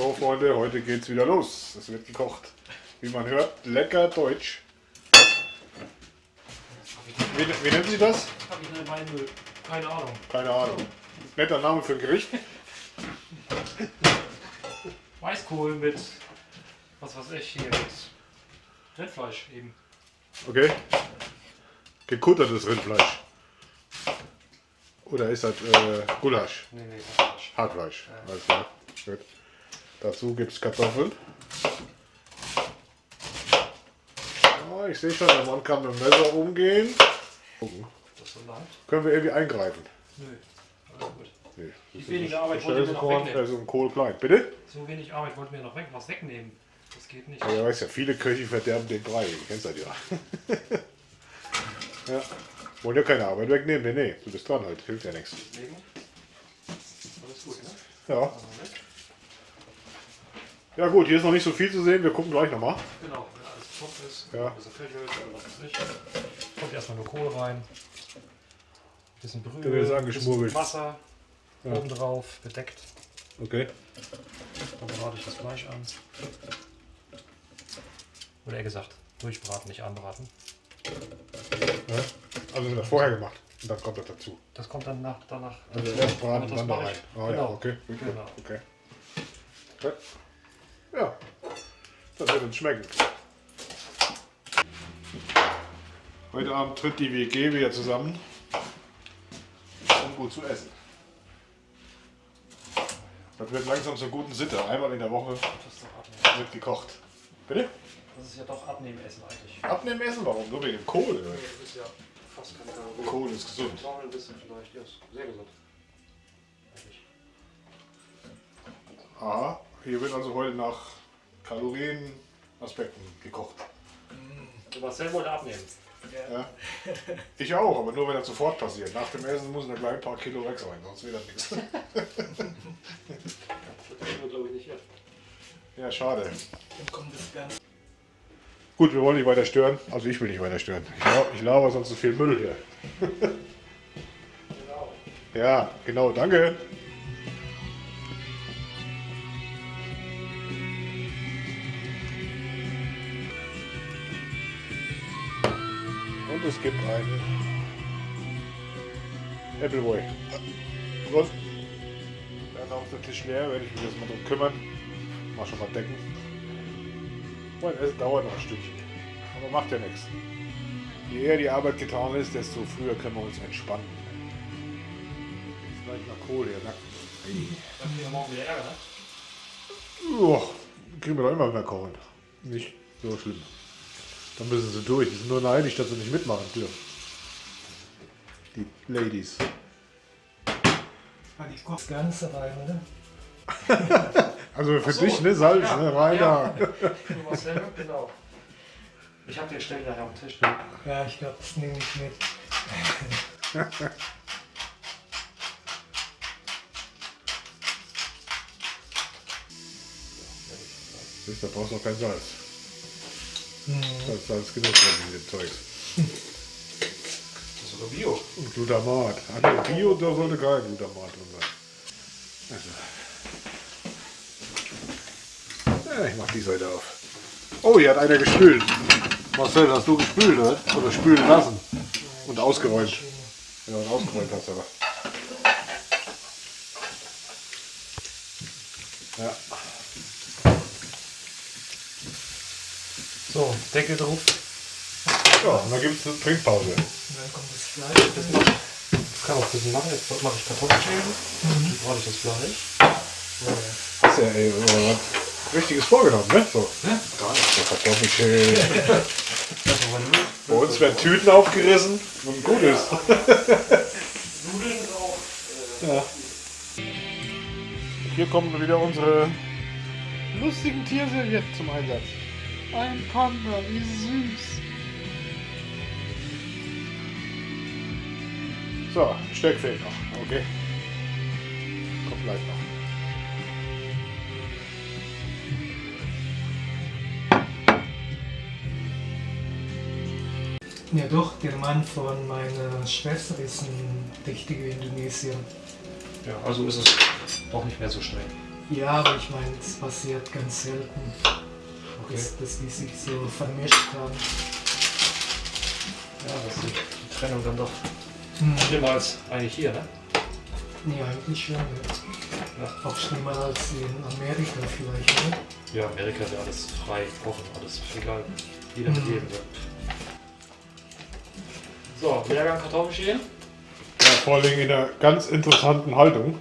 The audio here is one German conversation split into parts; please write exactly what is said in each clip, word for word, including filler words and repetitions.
So Freunde, heute geht's wieder los. Es wird gekocht. Wie man hört, lecker deutsch. Wie, wie nennt sie das? Kapitän Weinmüll. Keine Ahnung. Keine Ahnung. Netter Name für ein Gericht. Weißkohl mit, was weiß ich, hier mit Rindfleisch eben. Okay. Gekuttertes Rindfleisch. Oder ist das äh, Gulasch? Nee, nee, Hartfleisch. Hartfleisch, ja. Alles klar. Gut. Dazu gibt es Kartoffeln. Oh, ich sehe schon, der Mann kann mit dem Messer umgehen. Gucken. Das so können wir irgendwie eingreifen? Nö, alles gut. Nee. Die wenige Arbeit wollte mir noch wegnehmen. Also ein Kohl klein. Bitte? So wenig Arbeit wollten wir noch weg, was wegnehmen. Das geht nicht. Aber ja, weißt ja, viele Köche verderben den Brei. Du kennst das ja. Ja. Wollen ja keine Arbeit wegnehmen. Nee, nee, du bist dran halt. Hilft ja nichts. Deswegen. Alles gut, ne? Ja. Ja gut, hier ist noch nicht so viel zu sehen. Wir gucken gleich nochmal. Genau, wenn alles top ist. Ja. Ein bisschen Fettholz, aber was nicht. Kommt erstmal nur Kohl rein. Ein bisschen Brühe, ein bisschen Wasser. Ja. Oben drauf, bedeckt. Okay. Dann brate ich das Fleisch an. Oder eher gesagt, durchbraten, nicht anbraten. Ja. Also das vorher gemacht und dann kommt das dazu. Das kommt dann nach, danach. Also erst braten, dann da rein. Ah, genau. Ja, okay. Genau. Okay. Okay. Ja, das wird uns schmecken. Heute Abend tritt die W G wieder zusammen, um gut zu essen. Das wird langsam zur guten Sitte. Einmal in der Woche wird gekocht. Bitte? Das ist ja doch Abnehmen essen eigentlich. Abnehmen essen? Warum? Nur wegen dem Kohl? Oder? Das ist ja fast keine Kalorien. Kohl ist gesund. Noch ein bisschen vielleicht. Ja, ist sehr gesund. Eigentlich. Aha. Hier wird also heute nach Kalorienaspekten gekocht. Du warst selber heute abnehmen. Ja. Ja. Ich auch, aber nur wenn das sofort passiert. Nach dem Essen muss da gleich ein paar Kilo weg sein, sonst wird das nichts. Das kriegen wir, glaube ich, nicht hin. Ja, schade. Gut, wir wollen nicht weiter stören. Also ich will nicht weiter stören. Ich laber sonst so viel Müll hier. Genau. Ja, genau, danke. Und es gibt einen Appleboy. Los. Dann auch der Tisch leer, werde ich mich jetzt mal drum kümmern. Mal schon mal decken. Mein Essen dauert noch ein Stückchen. Aber macht ja nichts. Je eher die Arbeit getan ist, desto früher können wir uns entspannen. Jetzt gleich mal Kohl hier. Dann kriegen wir morgen wieder Ärger, ne? Boah, kriegen wir doch immer mehr Kohl. Nicht so schlimm. Dann müssen sie durch. Die sind nur neidisch, dass sie nicht mitmachen dürfen. Die Ladies. Ich koche das Ganze rein, oder? Also für so, dich, ne? Salz, ja, ne? Rein da. Ja. Genau. Ich hab den Ständer am Tisch. Ne? Ja, ich glaube, das nehme ich mit. Da brauchst du auch kein Salz. Das ist alles genug in dem Zeug. Das ist sogar Bio. Und Glutamat. An dem Bio, da sollte kein Glutamat drin sein. Also. Ja, ich mach die Seite auf. Oh, hier hat einer gespült. Marcel, hast du gespült, oder? Oder spülen lassen. Und ausgeräumt. Ja, und ausgeräumt hast du aber. Ja. So, Deckel drauf. Ja, und dann gibt es eine Trinkpause. Und dann kommt das Fleisch. Das, das kann auch ein bisschen machen. Jetzt mache ich Kartoffelschälen. Mhm. Dann brauche ich das Fleisch. Das ist ja ey, was Richtiges vorgenommen, ne? So. Ja? Gar nicht so Kartoffelschälen. Bei uns werden Tüten aufgerissen und gut ist. Nudeln auch. Ja. Hier kommen wieder unsere lustigen Tierservietten zum Einsatz. Ein Panda, wie süß! So, ein Stück fehlt noch, okay. Kommt gleich noch. Ja doch, der Mann von meiner Schwester ist ein richtiger Indonesier. Ja, also ist es doch nicht mehr so streng. Ja, aber ich meine, es passiert ganz selten, okay, dass, dass die sich so vermischt haben. Ja, das ist die Trennung dann doch hm. schlimmer als eigentlich hier, ne? Ja, eigentlich schon, ja. Ja. Auch schlimmer als in Amerika vielleicht, ne? Ja, Amerika ist ja alles frei, offen, alles egal, jeder mit jedem. So, Lehrgang Kartoffelschälen. Ja, vor allem in einer ganz interessanten Haltung.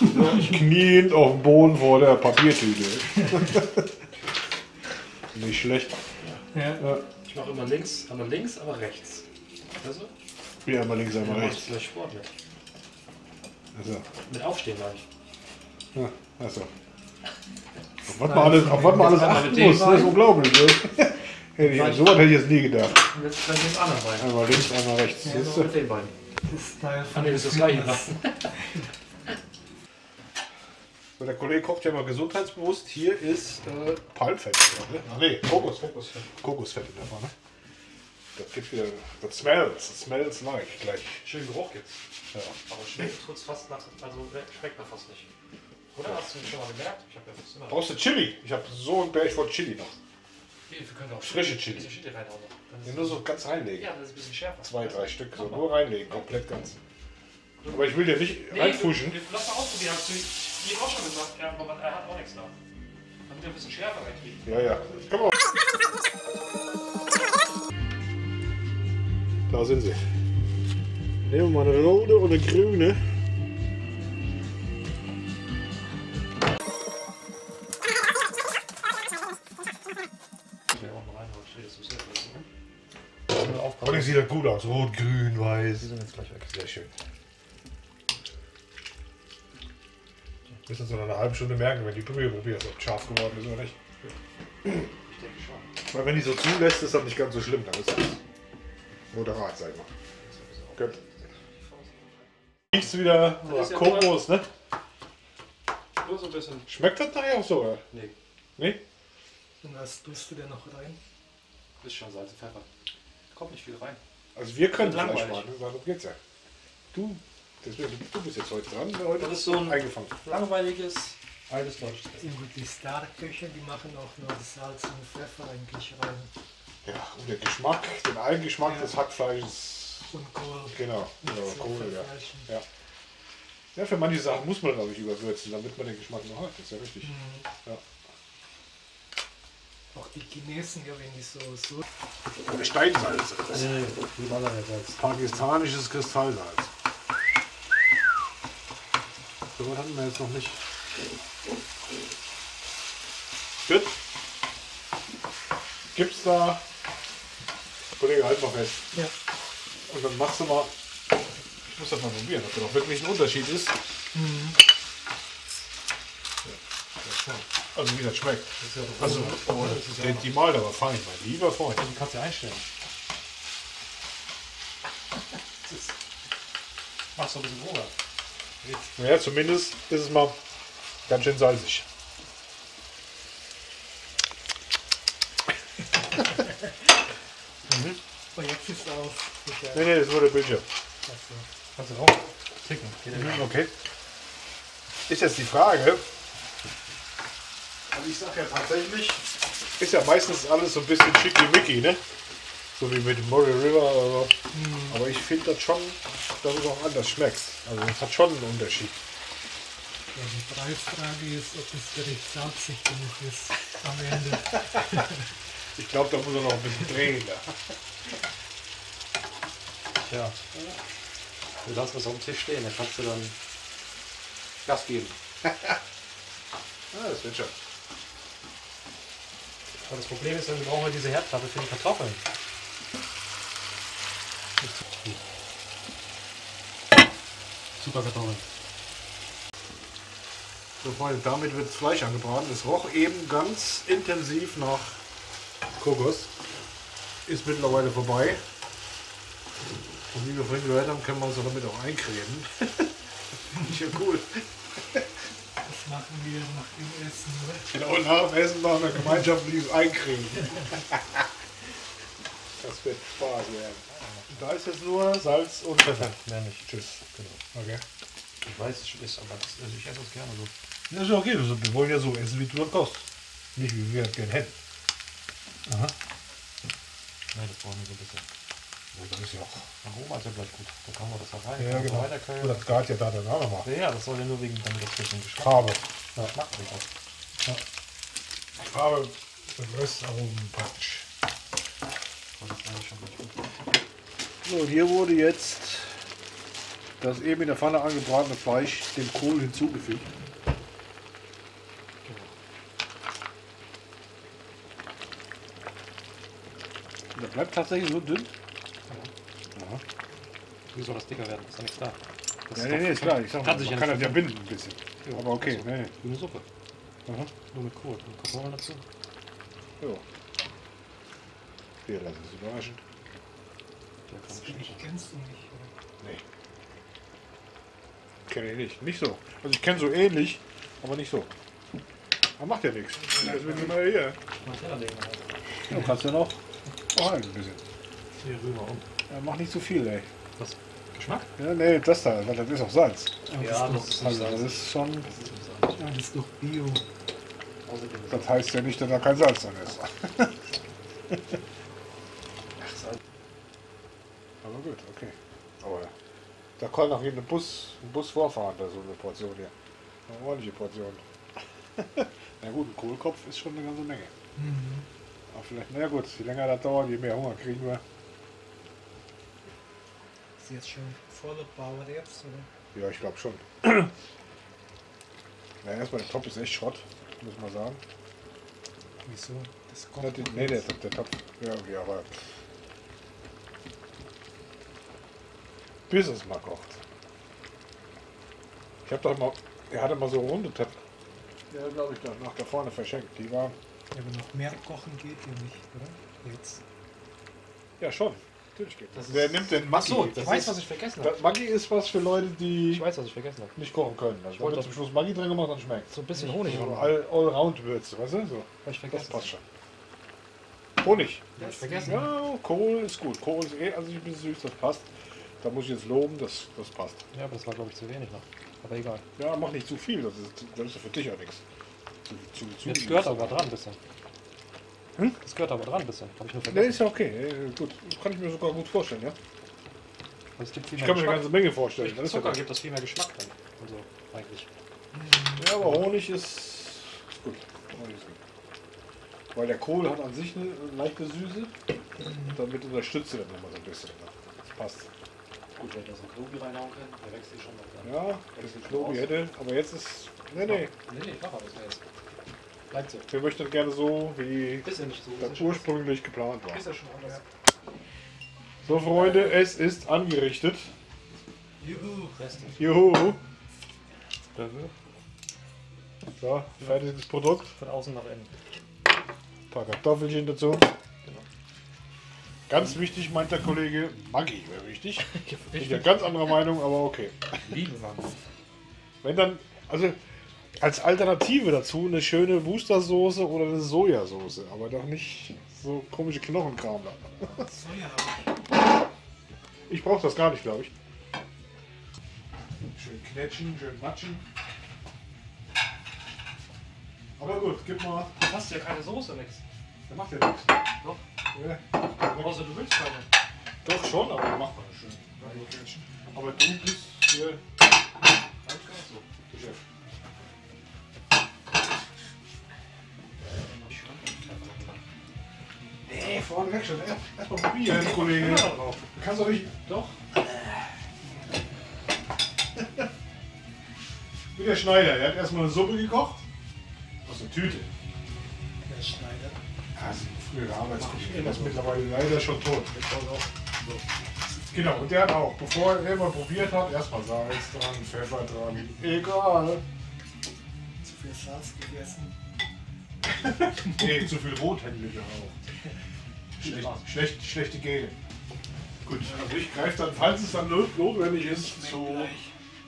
Kniend auf dem Boden vor der Papiertüte. Nicht schlecht. Ja. Ja. Ich mache immer links, einmal links, aber rechts. Also? Ja, einmal links, einmal ja, rechts. Gleich Sport mit. Also. Mit Aufstehen gleich. Ja, also. Auf was man alles, auf was man alles achten muss, das ist unglaublich. Hey, so was hätte ich jetzt nie gedacht. Und jetzt dann links, anderen Bein. Einmal links, einmal rechts. Ja, so mit den Beinen. Das ist Teil von dem, das ist das Gleiche. So, der Kollege kocht ja mal gesundheitsbewusst. Hier ist äh, Palmfett. Ne? Ach nee, Kokosfett. Kokosfett, Kokosfett in der Pfanne. Das gibt wieder. Das smells. Das smells like gleich. Schönen Geruch gibt's. Ja. Aber schmeckt tut's fast nach. Also schmeckt man fast nicht. Oder ja. Hast du schon mal gemerkt? Ich hab ja fast immer. Brauchst du Chili? Ich hab so ein Berg von Chili noch. Wir können auch frische Chili. Chili reinhauen. Ja, nur so ganz reinlegen. Ja, das ist ein bisschen schärfer. Zwei, drei Stück. So nur reinlegen, komplett ganz. Aber ich will dir nicht nee, reinfuschen. Lass mal ausprobieren. Ich habe auch schon gesagt, ja, aber er hat auch nichts da. Damit er ein bisschen schärfer reinkriegt. Ja, ja. Komm mal. Da sind sie. Nehmen wir mal eine rote und eine grüne. Und das sieht ja gut aus. Rot, grün, weiß. Die sind jetzt gleich weg. Sehr schön. Wir müssen es in einer halben Stunde merken, wenn die Brühe probierst, ob es scharf geworden ist oder nicht. Ich denke schon. Weil wenn die so zulässt, ist das nicht ganz so schlimm. Dann ist das moderat, sag ich mal. Gut. Riechst du wieder Kokos, ja, ne? Nur so ein bisschen. Schmeckt das nachher auch so, oder? Nee. Nee? Und was tust du denn noch rein? Ist schon Salz und Pfeffer. Kommt nicht viel rein. Also wir können das gleich machen. Warum geht's ja? Du? Du bist jetzt heute dran, heute das ist so ein eingefangen. Langweiliges, altes deutsches Essen. Die Star-Köche, die machen auch nur Salz und Pfeffer eigentlich rein. Ja, und der Geschmack, den Eigengeschmack ja. des Hackfleisches. Und Kohl. Genau, genau Kohl, ja. Ja. Ja, für manche Sachen muss man, glaube ich, überwürzen, damit man den Geschmack noch hat. Das ist ja richtig. Mhm. Ja. Auch die Chinesen, ja, wenn die so... so oder Steinsalz. Das ja, das pakistanisches Kristallsalz. So was hatten wir jetzt noch nicht. Gut. Gibt's da. Kollege, halt mal fest. Ja. Und dann machst du mal. Ich muss das mal probieren, ob da noch wirklich ein Unterschied ist. Mhm. Ja. Also wie das schmeckt. Das ist ja also, oh, das ist ja die malt aber fein, mein lieber Freund. Die kannst du ja einstellen. Machst du ein bisschen Hunger. Ja, zumindest ist es mal ganz schön salzig. mhm. Oh, jetzt ist es aus. Nee, nee, das wurde der Bildschirm. Kannst du drauf klicken. Mhm, okay. Ist jetzt die Frage. Also ich sag ja tatsächlich, ist ja meistens alles so ein bisschen schickimicki, ne? So wie mit Murray River oder so. Mhm. Aber ich finde das schon, dass es auch anders schmeckt. Also es hat schon einen Unterschied. Ja, die Preisfrage ist, ob das Gericht salzig genug ist am Ende. Ich glaube, da muss er noch ein bisschen drehen. Da. Tja, du lassen es auf dem Tisch stehen, dann kannst du dann Gas geben. Ja, das wird schon. Aber das Problem ist, wir brauchen diese Herdplatte für die Kartoffeln. Super Kartoffeln. So Freunde, damit wird das Fleisch angebraten. Es roch eben ganz intensiv nach Kokos. Ist mittlerweile vorbei. Und wie wir vorhin gehört haben, können wir uns damit auch eincremen. Ist ja cool. Das machen wir nach dem Essen, oder? Genau, nach dem Essen machen wir gemeinschaftliches Eincremen. Das wird Spaß werden. Da ist jetzt nur Salz und Pfeffer. Mehr nicht. Tschüss. Genau. Okay. Ich weiß, es ist, aber das, also ich esse es gerne so. Das ist okay, wir wollen ja so essen, wie du das kochst. Nicht wie wir das gerne hätten. Aha. Nein, das brauchen wir so ein bisschen. Ja, das ist ja auch. Aroma ist ja gleich gut. Da kann man das auch rein. Ja, ja genau. So das gart ja da dann auch nochmal. Ja, ja, das soll ja nur wegen damit das bisschen Geschmack. Farbe. Ja. Geschmack aus. Ja. Farbe, das Röstaromen praktisch. So, hier wurde jetzt das eben in der Pfanne angebratene Fleisch dem Kohl hinzugefügt. Und das bleibt tatsächlich so dünn. Ja. Ja. Wie soll das dicker werden? Ist ja nichts da. Das nee, nee, nee, ist klar. Ich sag mal, kann sich man kann das ja binden ein bisschen. Ja, aber okay. Also, nee. Grüne Suppe. Aha. Nur mit Kohl und Kartoffeln dazu. Ja. Wir lassen es überraschen. Das kennst du nicht, oder? Nee. Kenne ich nicht. Nicht so. Also ich kenne so ähnlich, aber nicht so. Aber macht ja nichts. Da ist mit mal hier. Du ja, kannst ja noch ein bisschen. Hier rüber um. Ja, mach nicht zu viel, ey. Was? Geschmack? Ja, nee, das da, weil das ist auch Salz. Ja, das ist, also, das ist schon. Das ist, ja, das ist doch Bio. Das heißt ja nicht, dass da kein Salz dran ist. Aber gut, okay. Aber da kann auch jeden Bus, ein Bus vorfahren, da so eine Portion hier. Eine ordentliche Portion. Na gut, ein Kohlkopf ist schon eine ganze Menge. Mhm. Aber vielleicht, na gut, je länger das dauert, je mehr Hunger kriegen wir. Ist jetzt schon vorlotbar mit Erbsen, oder? Ja, ich glaube schon. Na, erstmal, der Topf ist echt Schrott, muss man sagen. Wieso? Das kommt nicht. Ne, der, der Topf. Ja, okay, aber. Bis es mal kocht. Ich hab doch mal, er hatte mal so runde Töpfe. Ja, glaube ich, nach da vorne verschenkt. Die waren. Ja, aber noch mehr kochen geht hier nicht, oder? Jetzt. Ja, schon. Natürlich geht das. Wer nimmt denn Maggi? Ach so, ich weiß, was ich vergessen habe. Maggi ist was für Leute, die. Ich weiß, was ich vergessen habe. Nicht kochen können. Also ich wollte zum Schluss Maggi drin gemacht, dann schmeckt. So ein bisschen Honig. So Allround-Würze, weißt du? So. Hab ich vergessen. Das passt schon. Honig. Ja, ich vergessen. Ja, Kohl ist gut. Kohl ist eh an sich ein bisschen süß, das passt. Da muss ich jetzt loben, das, das passt. Ja, aber das war glaube ich zu wenig noch. Aber egal. Ja, mach nicht zu viel, das ist, das ist für dich auch nichts. Zu, zu, zu jetzt gehört aber dran ein bisschen. Hm? Das gehört aber dran ein bisschen, habe ich nur vergessen. Nee, ist ja okay, gut. Kann ich mir sogar gut vorstellen, ja? Also, es gibt viel ich mehr kann Geschmack. Mir eine ganze Menge vorstellen. Mit Zucker gibt das viel mehr Geschmack dran. Also, eigentlich. Ja, aber Honig ist, ist gut. Honig ist gut. Weil der Kohl hat an sich eine leichte Süße. Und damit unterstützt er dann nochmal so ein bisschen. Das passt. Gut, wenn wir so einen Knobi reinhauen können, der wechselt schon noch. Ja, ein bisschen Knobi hätte, aber jetzt ist. Nee, nee. Nee, nee, ich mache das jetzt. Bleibt so. Wir möchten das gerne so, wie das ursprünglich geplant war. Ist ja schon anders. So, Freunde, es ist angerichtet. Juhu! Juhu! So, fertiges Produkt. Von außen nach innen. Ein paar Kartoffelchen dazu. Ganz wichtig, meint der Kollege, Maggi wäre wichtig. Ich bin ja ganz anderer Meinung, aber okay. Lieben Maggi. Wenn dann, also als Alternative dazu eine schöne Wustersoße oder eine Sojasauce, aber doch nicht so komische Knochenkram da. Soja. Ich brauche das gar nicht, glaube ich. Schön knetschen, schön matschen. Aber gut, gib mal. Du hast ja keine Soße, Lex. Der macht ja nichts. Doch. Ja. Außer du willst keine. Doch schon, aber macht man schön. Aber du bist hier ganz ganz so, der Chef. Nee, vorne weg schon. Erst mal probieren, Kollege. Ja, du kannst doch nicht. Doch. Wie der Schneider, der hat erstmal eine Suppe gekocht. Aus der Tüte. Der Schneider. Also, frühere Arbeitskollegen, das ist mittlerweile leider schon tot. Genau, und der hat auch, bevor er immer probiert hat, erstmal Salz dran, Pfeffer dran, egal. Zu viel Salz gegessen. Nee, zu viel Rothändliche auch. Schlecht, schlecht, schlechte Gene. Gut, also ich greife dann, falls es dann notwendig ist, zu.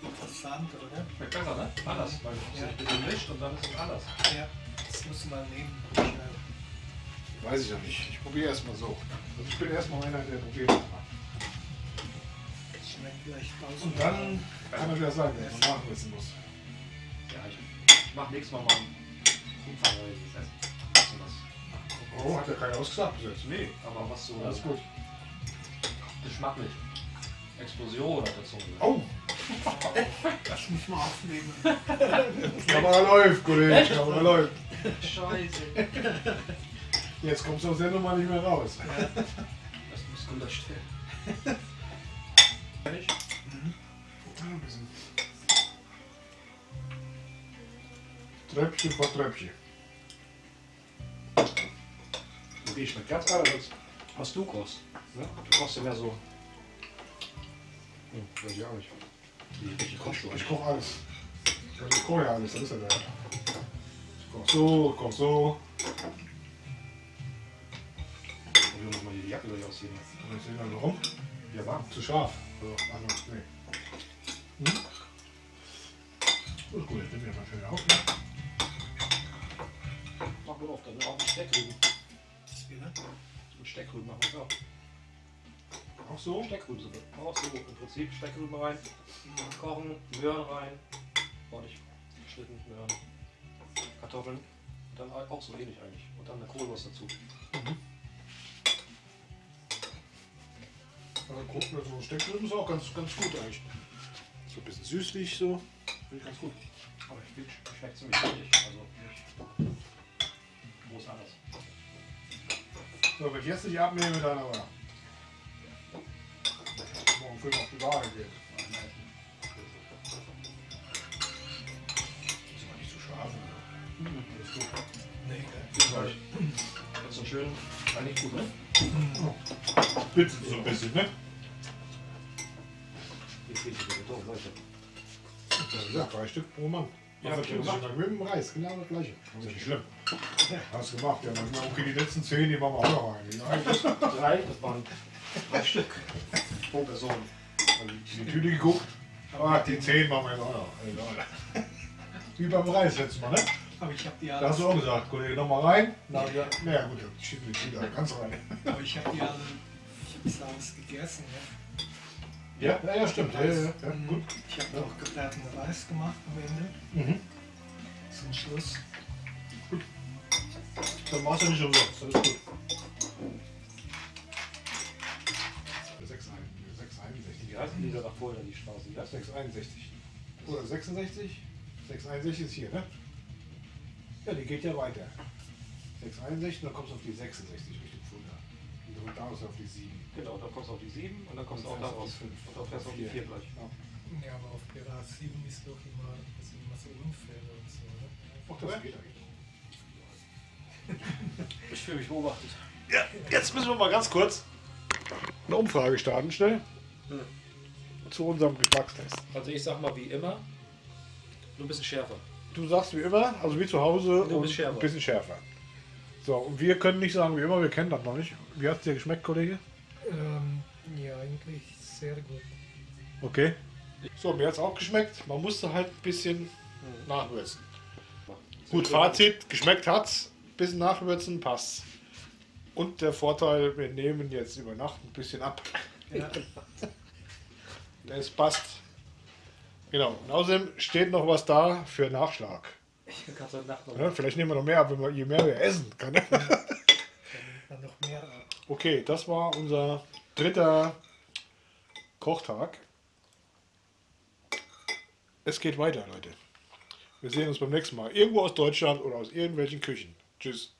Interessant, oder? Ja, besser, ne? Anders. Weil es ist ein bisschen mischt und dann ist es anders. Ja, das musst du mal nehmen. Weiß ich ja nicht. Ich probiere erstmal so. Also ich bin erstmal einer, der probiert. Das schmeckt vielleicht aus. Und dann kann man wieder sagen, dass man nachwissen muss. Ja, ich Ich mach nächstes Mal mal einen umfangreiches Essen. Was? Oh, hat ja keiner ausgesagt bis jetzt. Nee, aber was so. Alles gut. Geschmacklich. Explosion hat er so. Oh! Lass mich mal aufnehmen. Die Kamera läuft, Kollege. Die Kamera läuft. Scheiße. Jetzt kommst du aus der Nummer nicht mehr raus. Ja. Das muss gelöscht werden. Fertig? Mhm. Ein bisschen. Tröpfchen vor Tröpfchen. Okay, schmeckt ganz anders, was du kochst. Ne? Du kochst ja mehr so. Hm, weiß ich auch nicht. Ich koche alles. Ich koche alles. Ich koche ja alles, das ist ja der. Ich koche so, ich koche so. Ich will nochmal die Jacke gleich ausziehen. Und jetzt sehen wir noch rum. Ja, war zu scharf. Also, anders, nee. Hm? Das ist gut, jetzt nehmen wir mal schön auf. Mach mal auf, dann auch einen Steckrüben. Und Steckrüben machen wir auch. Auch so? Steckrübensuppe. Auch so. Im Prinzip Steckrüben rein, kochen, Möhren rein, ordentlich geschnitten, Möhren, Kartoffeln. Und dann auch so ähnlich eigentlich. Und dann eine Kohlwurst dazu. Mhm. Also so Steckrüben ist auch ganz, ganz gut eigentlich. So ein bisschen süßlich so. Finde ich ganz gut. Aber ich finde, schmeckt ziemlich ähnlich. Also nicht groß anders. So, wenn ich jetzt nicht abnehme, dann aber. Morgen früh noch die Wahl geht. Das ist aber nicht zu scharf. Mhm. Das ist gut. Nee, das ist ganz so schön. Eigentlich gut, ne? Bitte so ein bisschen, ne? Jetzt geht es wieder drauf, Leute. Ja, wie gesagt, drei Stück pro Mann. Ja, das ja, das mit dem Reis, genau das gleiche. Das ist nicht schlimm. Ja. Hast du gemacht, ja. Okay, die letzten zehn, die machen wir auch noch rein. Drei, das waren drei Stück pro Person. Also in die Tüte geguckt, aber die zehn machen wir jetzt auch noch. Also, wie beim Reis letztes Mal, ne? Aber ich hab die alle. Da hast du auch gesagt, Kollege, nochmal rein. Na ja, na ja, gut, dann schieben wir die Tüte ganz rein. Aber ich hab die alle, ich hab alles gegessen, ne? Ja, ja, ja, stimmt. Ja, ja, ja. Gut. Ich habe ja. Auch gebratenen Reis gemacht am Ende. Mhm. Zum Schluss. Gut. Dann machst du nicht umsonst. Alles gut. sechs einundsechzig. Die heißen die da nach vorne, die Straßen. Ja, sechs einundsechzig. Oder sechsundsechzig? sechs einundsechzig ist hier, ne? Ja, die geht ja weiter. sechs einundsechzig, dann kommst du auf die sechsundsechzig Richtung Fulda. Und da ist auf die sieben. Genau, dann kommst du auf die sieben und dann kommst du auch daraus. Und dann fährst du auf die vier gleich. Ja, ja, aber auf Pirat sieben ist doch immer, ist immer so Unfälle und so, ne? Ach, das geht eigentlich. Ich fühle mich beobachtet. Ja, jetzt müssen wir mal ganz kurz eine Umfrage starten, schnell. Hm. Zu unserem Geschmackstest. Also ich sag mal wie immer, nur ein bisschen schärfer. Du sagst wie immer, also wie zu Hause, nur ein bisschen schärfer. Ein bisschen schärfer. So, und wir können nicht sagen, wie immer, wir kennen das noch nicht. Wie hat es dir geschmeckt, Kollege? Ähm, ja, eigentlich sehr gut. Okay. So, mir hat es auch geschmeckt. Man musste halt ein bisschen mhm. nachwürzen. Gut, Fazit, geschmeckt hat's. Ein bisschen nachwürzen, passt. Und der Vorteil, wir nehmen jetzt über Nacht ein bisschen ab. Ja. Es passt. Genau. Und außerdem steht noch was da für Nachschlag. Ja, vielleicht nehmen wir noch mehr ab, wenn wir, je mehr wir essen kann. Ja, dann noch mehr ab. Okay, das war unser dritter Kochtag. Es geht weiter, Leute. Wir sehen uns beim nächsten Mal. Irgendwo aus Deutschland oder aus irgendwelchen Küchen. Tschüss.